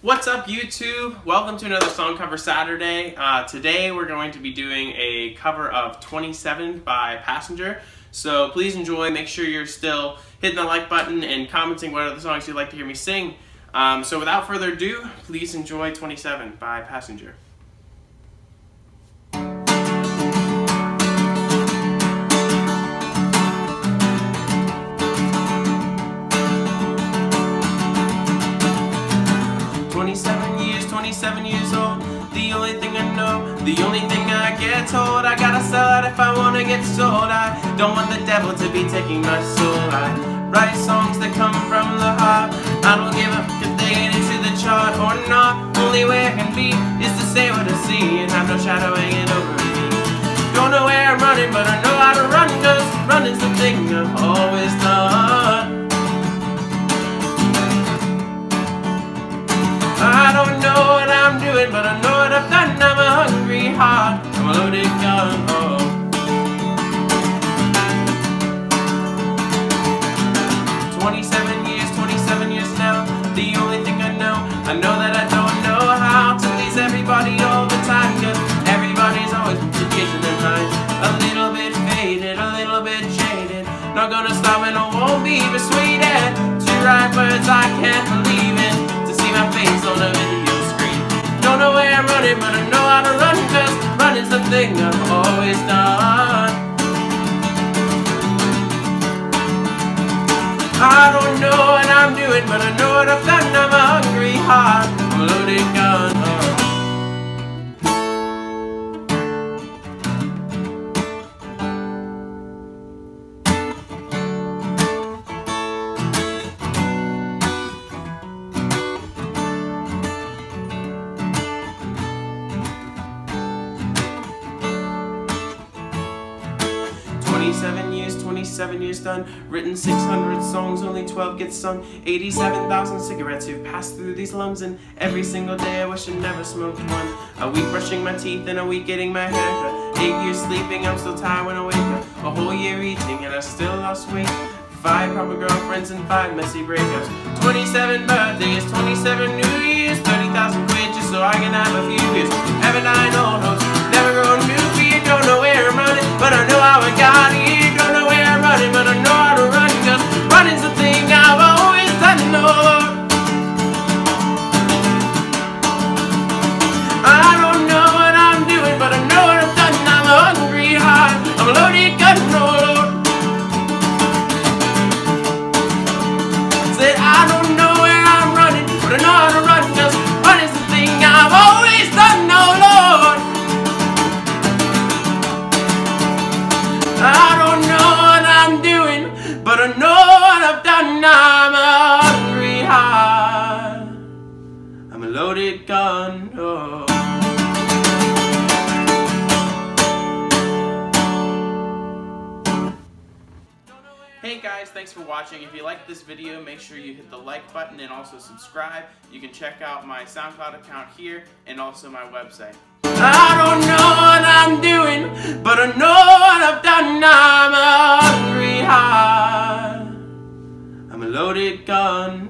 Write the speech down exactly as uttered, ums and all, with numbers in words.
What's up, YouTube? Welcome to another Song Cover Saturday. Uh, today we're going to be doing a cover of twenty-seven by Passenger. So please enjoy. Make sure you're still hitting the like button and commenting what other songs you'd like to hear me sing. Um, so without further ado, please enjoy twenty-seven by Passenger. twenty-seven years old, the only thing I know, the only thing I get told, I gotta sell out if I wanna get sold. I don't want the devil to be taking my soul. I write songs that come from the heart. I don't give a f if they get into the chart or not. Only way I can be is to say what I see and have no shadow hanging over me. Don't know where I'm running, but I know how to run, cause running's the thing I've always done. I don't know what I'm doing, but I know what I've done. I'm a hungry heart, I'm a loaded gun, oh. twenty-seven years, twenty-seven years now, the only thing I know, I know that I don't know how to please everybody all the time, cause everybody's always education in mind. A little bit faded, a little bit jaded, not gonna stop and I won't be persuaded to write words I can't believe in, my face on a video screen. Don't know where I'm running, but I know how to run, cause running's the thing I've always done. I don't know what I'm doing, but I know what I've done. I'm a hungry heart, I'm a loaded gun. twenty-seven years, twenty-seven years done. Written six hundred songs, only twelve get sung. eighty-seven thousand cigarettes who've passed through these lungs, and every single day I wish I never smoked one. A week brushing my teeth and a week getting my hair cut. Eight years sleeping, I'm still tired when I wake up. A whole year eating and I still lost weight. Five proper girlfriends and five messy breakups. twenty-seven birthdays, twenty-seven New Years, thirty thousand quid just so I can have a few years. Haven't I known hoes, never grown new feet, don't know where I'm running, but I know how I got here. Don't know where I'm running, but I know how to run, cause running's the thing I've always done. I don't know what I'm doing, but I know what I've done. I'm a hungry heart, I'm a loaded gun, no. I don't know where I'm running, but I know how to run, cause run is the thing I've always done, oh Lord. I don't know what I'm doing, but I know what I've done. I'm a hungry heart, I'm a loaded gun, oh. Hey guys, thanks for watching. If you liked this video, make sure you hit the like button and also subscribe. You can check out my SoundCloud account here and also my website. I don't know what I'm doing, but I know what I've done. I'm a hungry heart, I'm a loaded gun.